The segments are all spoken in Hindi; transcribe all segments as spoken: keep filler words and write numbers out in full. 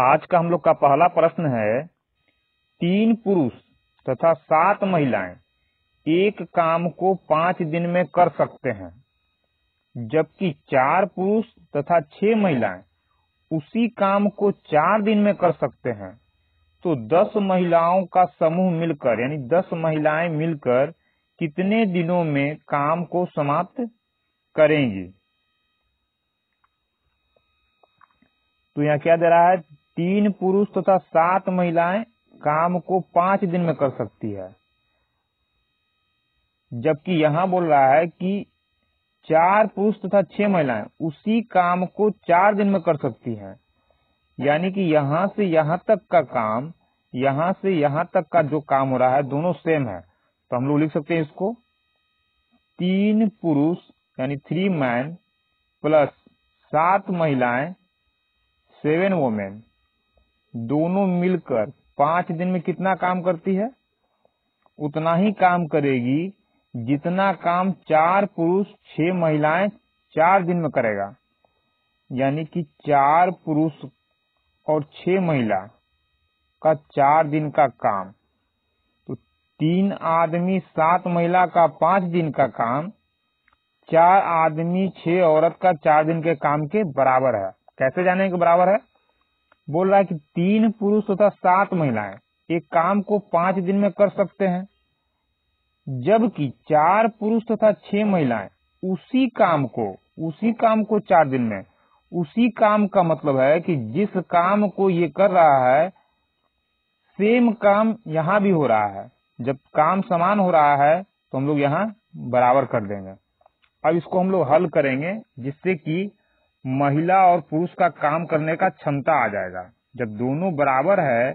आज का हम लोग का पहला प्रश्न है, तीन पुरुष तथा सात महिलाएं एक काम को पांच दिन में कर सकते हैं, जबकि चार पुरुष तथा छह महिलाएं उसी काम को चार दिन में कर सकते हैं। तो दस महिलाओं का समूह मिलकर यानी दस महिलाएं मिलकर कितने दिनों में काम को समाप्त करेंगी। तो यहाँ क्या दे रहा है, तीन पुरुष तथा सात महिलाएं काम को पांच दिन में कर सकती है, जबकि यहाँ बोल रहा है कि चार पुरुष तथा छह महिलाएं उसी काम को चार दिन में कर सकती हैं। यानी कि यहाँ से यहाँ तक का काम, यहाँ से यहाँ तक का जो काम हो रहा है दोनों सेम है। तो हम लोग लिख सकते हैं इसको, तीन पुरुष यानी थ्री मैन प्लस सात महिलाएं सेवन वोमेन दोनों मिलकर पांच दिन में कितना काम करती है, उतना ही काम करेगी जितना काम चार पुरुष छह महिलाएं चार दिन में करेगा। यानी कि चार पुरुष और छह महिला का चार दिन का काम, तो तीन आदमी सात महिला का पांच दिन का काम चार आदमी छह औरत का चार दिन के काम के बराबर है। कैसे जाने के बराबर है, बोल रहा है कि तीन पुरुष तथा सात महिलाएं एक काम को पांच दिन में कर सकते हैं, जबकि चार पुरुष तथा छह महिलाएं उसी काम को उसी काम को चार दिन में, उसी काम का मतलब है कि जिस काम को ये कर रहा है सेम काम यहाँ भी हो रहा है। जब काम समान हो रहा है तो हम लोग यहाँ बराबर कर देंगे। अब इसको हम लोग हल करेंगे जिससे कि महिला और पुरुष का काम करने का क्षमता आ जाएगा। जब दोनों बराबर है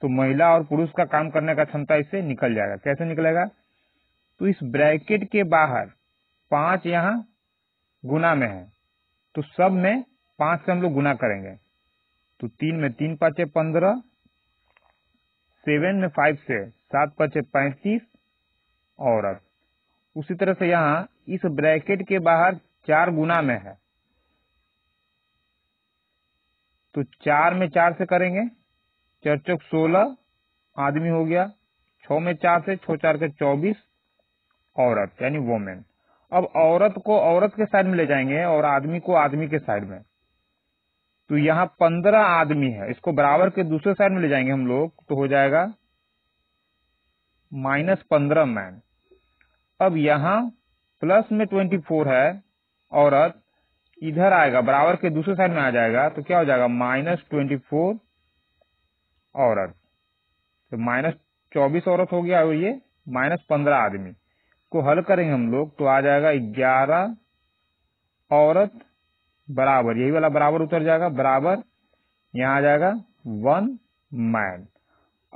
तो महिला और पुरुष का काम करने का क्षमता इससे निकल जाएगा। कैसे निकलेगा, तो इस ब्रैकेट के बाहर पांच यहाँ गुना में है तो सब में पांच से हम लोग गुना करेंगे। तो तीन में तीन पाँचे पंद्रह, सेवन में फाइव से सात पाँचे पैंतीस औरत। उसी तरह से यहाँ इस ब्रैकेट के बाहर चार गुना में है तो चार में चार से करेंगे, चार चौक सोलह आदमी हो गया, छः में चार से छः चार के चौबीस औरत यानी वोमेन। अब औरत को औरत के साइड में ले जाएंगे और आदमी को आदमी के साइड में। तो यहाँ पंद्रह आदमी है, इसको बराबर के दूसरे साइड में ले जाएंगे हम लोग तो हो जाएगा माइनस पंद्रह मैन। अब यहाँ प्लस में ट्वेंटी फोर है औरत, इधर आएगा बराबर के दूसरे साइड में आ जाएगा तो क्या हो जाएगा माइनस ट्वेंटी फोर औरत। तो माइनस चौबीस औरत हो गया और ये माइनस पंद्रह आदमी को हल करेंगे हम लोग तो आ जाएगा ग्यारह औरत बराबर, यही वाला बराबर उतर जाएगा, बराबर यहाँ आ जाएगा वन मैन।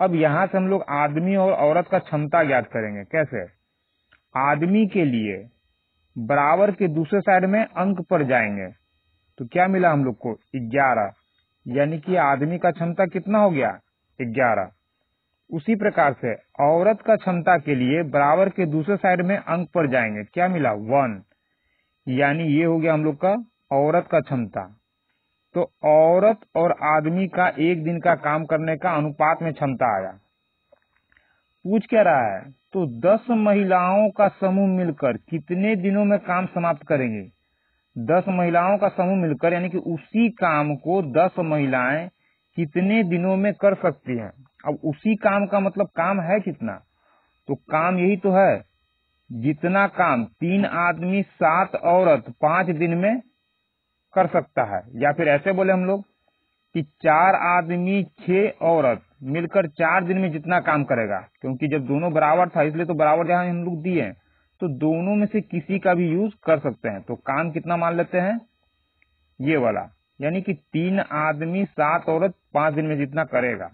अब यहाँ से हम लोग आदमी और औरत का क्षमता ज्ञात करेंगे। कैसे, आदमी के लिए बराबर के दूसरे साइड में अंक पर जाएंगे तो क्या मिला हम लोग को ग्यारह, यानी कि आदमी का क्षमता कितना हो गया ग्यारह। उसी प्रकार से औरत का क्षमता के लिए बराबर के दूसरे साइड में अंक पर जाएंगे, क्या मिला वन, यानी ये हो गया हम लोग का औरत का क्षमता। तो औरत और आदमी का एक दिन का काम करने का अनुपात में क्षमता आया। पूछ क्या रहा है, तो दस महिलाओं का समूह मिलकर कितने दिनों में काम समाप्त करेंगे। दस महिलाओं का समूह मिलकर यानी कि उसी काम को दस महिलाएं कितने दिनों में कर सकती हैं। अब उसी काम का मतलब काम है कितना, तो काम यही तो है जितना काम तीन आदमी सात औरत पांच दिन में कर सकता है। या फिर ऐसे बोले हम लोग कि चार आदमी छह औरत मिलकर चार दिन में जितना काम करेगा, क्योंकि जब दोनों बराबर था इसलिए तो बराबर जहां हम लोग दिए हैं तो दोनों में से किसी का भी यूज कर सकते हैं। तो काम कितना मान लेते हैं ये वाला, यानी कि तीन आदमी सात औरत पांच दिन में जितना करेगा।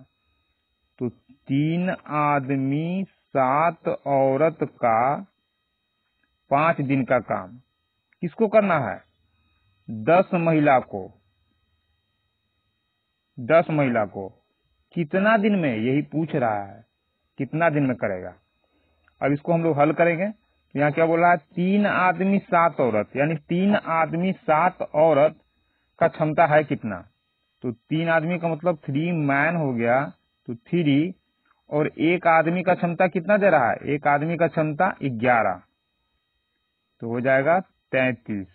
तो तीन आदमी सात औरत का पांच दिन का काम किसको करना है, दस महिला को। दस महिला को कितना दिन में, यही पूछ रहा है कितना दिन में करेगा। अब इसको हम लोग हल करेंगे तो यहाँ क्या बोल रहा है, तीन आदमी सात औरत यानी तीन आदमी सात औरत का क्षमता है कितना, तो तीन आदमी का मतलब थ्री मैन हो गया, तो थ्री। और एक आदमी का क्षमता कितना दे रहा है, एक आदमी का क्षमता ग्यारह, तो हो जाएगा तैतीस।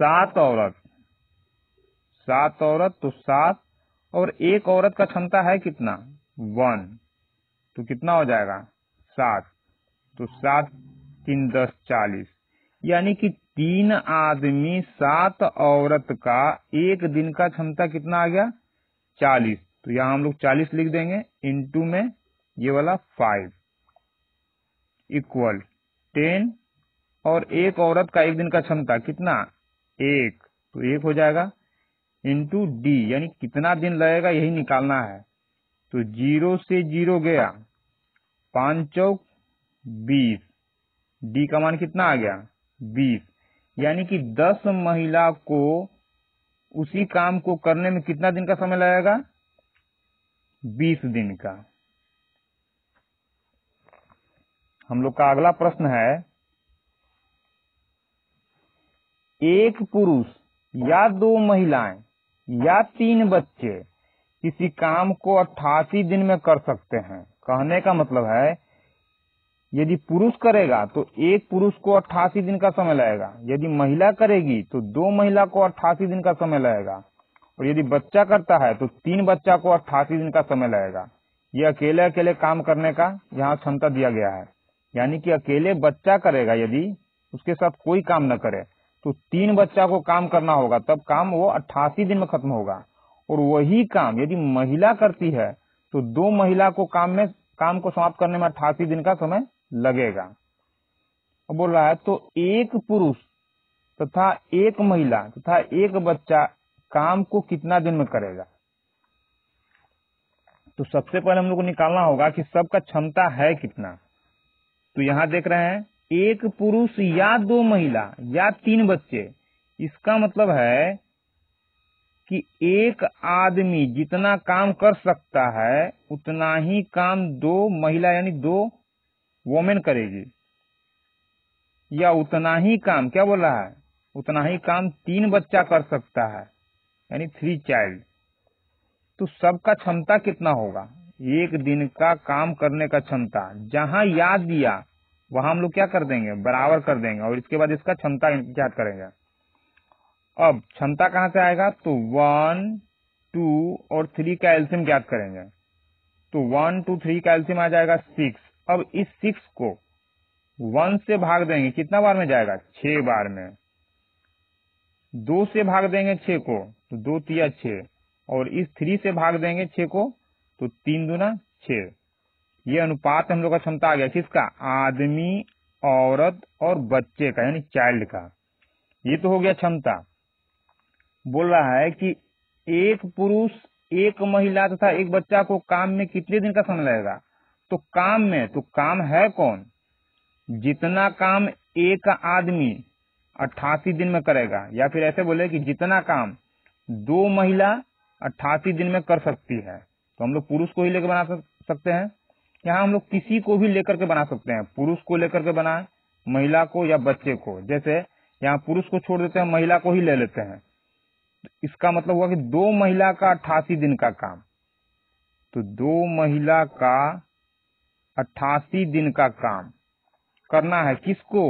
सात औरत, सात औरत तो सात, और एक औरत का क्षमता है कितना, वन, तो कितना हो जाएगा सात, तो सात तीन दस चालीस। यानी कि तीन आदमी सात औरत का एक दिन का क्षमता कितना आ गया चालीस, तो यहाँ हम लोग चालीस लिख देंगे इनटू में ये वाला फाइव इक्वल टेन। और एक औरत का एक दिन का क्षमता कितना एक, तो एक हो जाएगा इंटू डी, यानी कितना दिन लगेगा यही निकालना है। तो जीरो से जीरो गया, पांच चौक बीस, डी का मान कितना आ गया बीस, यानी कि दस महिला को उसी काम को करने में कितना दिन का समय लगेगा, बीस दिन का। हम लोग का अगला प्रश्न है, एक पुरुष या दो महिलाएं या तीन बच्चे किसी काम को अट्ठासी दिन में कर सकते हैं। कहने का मतलब है यदि पुरुष करेगा तो एक पुरुष को अट्ठासी दिन का समय लगेगा, यदि महिला करेगी तो दो महिला को अट्ठासी दिन का समय लगेगा, और यदि बच्चा करता है तो तीन बच्चा को अट्ठासी दिन का समय लगेगा। ये अकेले अकेले काम करने का यहाँ क्षमता दिया गया है, यानी कि अकेले बच्चा करेगा यदि उसके साथ कोई काम न करे तो तीन बच्चा को काम करना होगा, तब काम वो अट्ठासी दिन में खत्म होगा। और वही काम यदि महिला करती है तो दो महिला को काम में काम को समाप्त करने में अट्ठासी दिन का समय लगेगा। अब बोल रहा है तो एक पुरुष तथा एक महिला तथा एक बच्चा काम को कितना दिन में करेगा। तो सबसे पहले हम लोग को निकालना होगा कि सबका क्षमता है कितना। तो यहाँ देख रहे हैं एक पुरुष या दो महिला या तीन बच्चे, इसका मतलब है कि एक आदमी जितना काम कर सकता है उतना ही काम दो महिला यानी दो वोमेन करेगी, या उतना ही काम, क्या बोल रहा है, उतना ही काम तीन बच्चा कर सकता है यानी थ्री चाइल्ड। तो सबका क्षमता कितना होगा, एक दिन का काम करने का क्षमता, जहां याद दिया वहां हम लोग क्या कर देंगे बराबर कर देंगे, और इसके बाद इसका क्षमता ज्ञात करेंगे। अब क्षमता कहाँ से आएगा, तो वन टू और थ्री का एलसीएम ज्ञात करेंगे, तो वन टू थ्री का एलसीएम आ जाएगा सिक्स। अब इस सिक्स को वन से भाग देंगे, कितना बार में जाएगा छह बार में, दो से भाग देंगे छह को तो दो तिया छह, और इस थ्री से भाग देंगे छह को तो तीन दूना छह। ये अनुपात हम लोग का क्षमता आ गया किसका, आदमी औरत और बच्चे का यानी चाइल्ड का। ये तो हो गया क्षमता। बोल रहा है कि एक पुरुष एक महिला तथा एक बच्चा को काम में कितने दिन का समय लगेगा, तो काम में, तो काम है कौन, जितना काम एक आदमी अट्ठासी दिन में करेगा, या फिर ऐसे बोले कि जितना काम दो महिला अट्ठासी दिन में कर सकती है। तो हम लोग पुरुष को ही लेकर बना सकते हैं, यहाँ हम लोग किसी को भी लेकर के बना सकते हैं, पुरुष को लेकर के बनाए, महिला को या बच्चे को। जैसे यहाँ पुरुष को छोड़ देते हैं, महिला को ही ले लेते हैं, इसका मतलब हुआ कि दो महिला का अट्ठासी दिन का काम, तो दो महिला का अट्ठासी दिन का काम करना है किसको,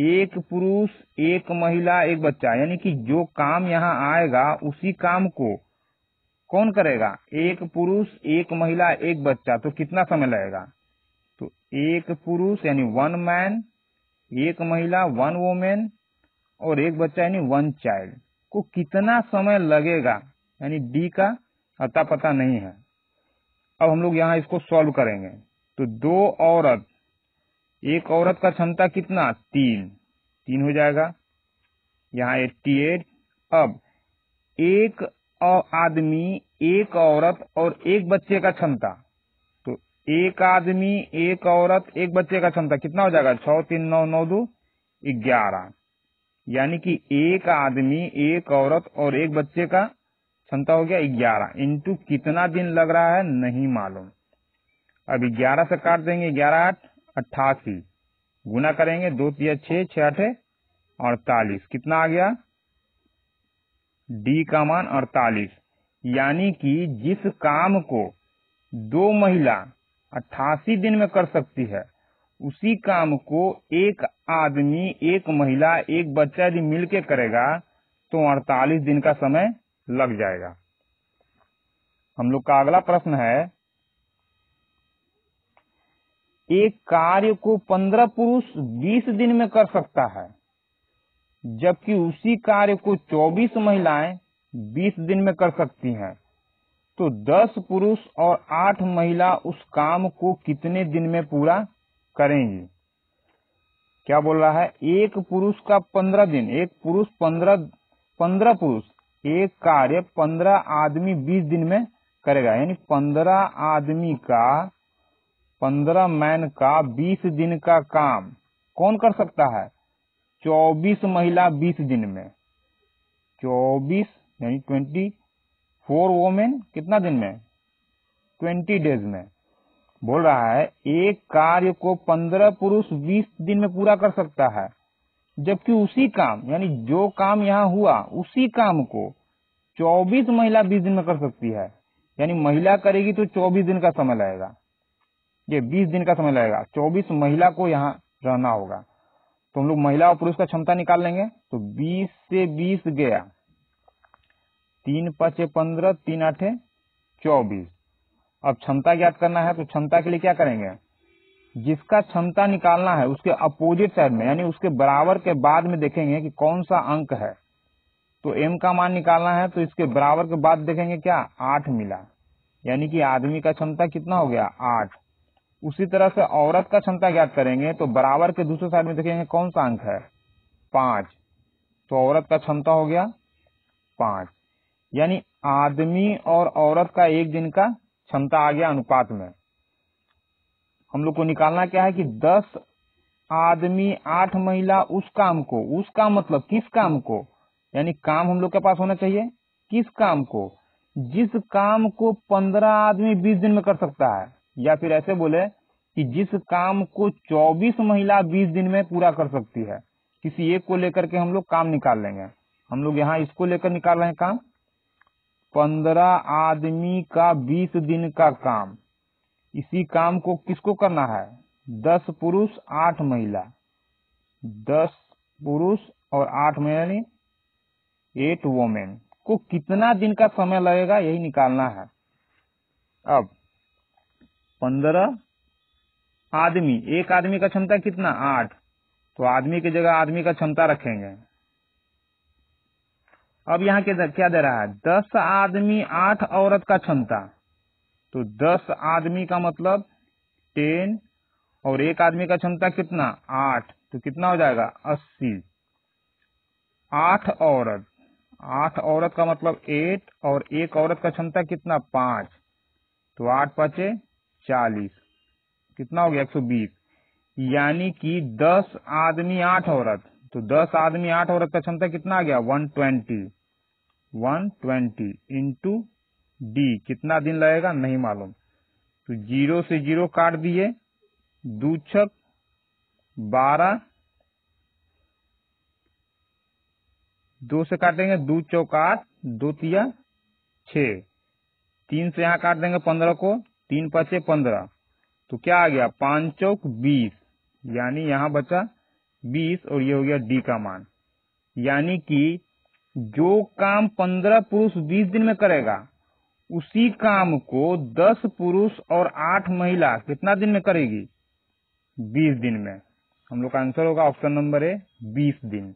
एक पुरुष एक महिला एक बच्चा, यानी कि जो काम यहाँ आएगा उसी काम को कौन करेगा, एक पुरुष एक महिला एक बच्चा, तो कितना समय लगेगा, तो एक पुरुष यानी वन मैन, एक महिला वन वोमेन, और एक बच्चा यानी वन चाइल्ड को कितना समय लगेगा, यानी डी का अता पता नहीं है। अब हम लोग यहाँ इसको सॉल्व करेंगे। तो दो औरत, एक औरत का क्षमता कितना तीन, तीन हो जाएगा यहाँ एट्टी एट। अब एक और आदमी एक औरत और एक बच्चे का क्षमता, तो एक आदमी एक औरत एक बच्चे का क्षमता कितना हो जाएगा, छह तीन नौ नौ दो ग्यारह, यानी कि एक आदमी एक औरत और एक बच्चे का क्षमता हो गया ग्यारह इंटू कितना दिन लग रहा है नहीं मालूम। अब ग्यारह से काट देंगे, ग्यारह आठ अट्ठासी, गुना करेंगे दो तीन छह, छह आठ अड़तालीस, कितना आ गया डी का मान अड़तालीस, यानी कि जिस काम को दो महिला अट्ठासी दिन में कर सकती है, उसी काम को एक आदमी, एक महिला, एक बच्चा यदि मिलके करेगा तो अड़तालीस दिन का समय लग जाएगा। हम लोग का अगला प्रश्न है, एक कार्य को पंद्रह पुरुष बीस दिन में कर सकता है, जबकि उसी कार्य को चौबीस महिलाएं बीस दिन में कर सकती हैं, तो दस पुरुष और आठ महिला उस काम को कितने दिन में पूरा करेंगी? क्या बोल रहा है? एक पुरुष का पंद्रह दिन, एक पुरुष पंद्रह पंद्रह पुरुष एक कार्य पंद्रह आदमी बीस दिन में करेगा, यानी पंद्रह आदमी का, पंद्रह मैन का बीस दिन का काम कौन कर सकता है? चौबीस महिला बीस दिन में, चौबीस यानी ट्वेंटी फोर वोमेन कितना दिन में? ट्वेंटी डेज में। बोल रहा है एक कार्य को पंद्रह पुरुष बीस दिन में पूरा कर सकता है, जबकि उसी काम, यानी जो काम यहाँ हुआ उसी काम को चौबीस महिला बीस दिन में कर सकती है, यानी महिला करेगी तो चौबीस दिन का समय लगेगा, ये बीस दिन का समय लगेगा, चौबीस महिला को यहाँ रहना होगा। तो हम लोग महिला और पुरुष का क्षमता निकाल लेंगे, तो बीस से बीस गया, तीन पाँचे पंद्रह, तीन आठे चौबीस। अब क्षमता ज्ञात करना है, तो क्षमता के लिए क्या करेंगे? जिसका क्षमता निकालना है उसके अपोजिट साइड में, यानी उसके बराबर के बाद में देखेंगे कि कौन सा अंक है। तो एम का मान निकालना है, तो इसके बराबर के बाद देखेंगे क्या? आठ मिला, यानी कि आदमी का क्षमता कितना हो गया? आठ। उसी तरह से औरत का क्षमता ज्ञात करेंगे, तो बराबर के दूसरे साइड में देखेंगे कौन सा अंक है? पांच। तो औरत का क्षमता हो गया पांच, यानी आदमी और औरत का एक दिन का क्षमता आ गया अनुपात में। हम लोग को निकालना क्या है कि दस आदमी आठ महिला उस काम को, उस काम मतलब किस काम को, यानी काम हम लोग के पास होना चाहिए किस काम को, जिस काम को पंद्रह आदमी बीस दिन में कर सकता है, या फिर ऐसे बोले कि जिस काम को चौबीस महिला बीस दिन में पूरा कर सकती है। किसी एक को लेकर के हम लोग काम निकाल लेंगे। हम लोग यहाँ इसको लेकर निकाल रहे हैं काम, पंद्रह आदमी का बीस दिन का काम। इसी काम को किसको करना है? दस पुरुष आठ महिला, दस पुरुष और आठ महिला, एट वोमेन को कितना दिन का समय लगेगा यही निकालना है। अब पंद्रह आदमी, एक आदमी का क्षमता कितना? आठ, तो आदमी की जगह आदमी का क्षमता रखेंगे। अब यहाँ के क्या दे रहा है? दस आदमी आठ औरत का क्षमता, तो दस आदमी का मतलब टेन और एक आदमी का क्षमता कितना? आठ, तो कितना हो जाएगा? अस्सी। आठ औरत, आठ औरत का मतलब एट और एक औरत का क्षमता कितना? पांच, तो आठ पांचे चालीस, कितना हो गया? एक सौ बीस। यानी कि दस आदमी आठ औरत, तो दस आदमी आठ औरत का क्षमता कितना आ गया? एक सौ बीस। एक सौ बीस इंटू डी, कितना दिन लगेगा नहीं मालूम, तो जीरो से जीरो काट दिए, दो छक बारह, दो से काटेंगे दो चौक आठ, दो तिया छः, तीन से यहाँ काट देंगे पंद्रह को, तीन पाँचे पंद्रह, तो क्या आ गया? पाँच चौक बीस, यानी यहाँ बचा बीस और ये हो गया डी का मान। यानी कि जो काम पंद्रह पुरुष बीस दिन में करेगा उसी काम को दस पुरुष और आठ महिला कितना दिन में करेगी? बीस दिन में। हम लोग का आंसर होगा ऑप्शन नंबर ए, बीस दिन।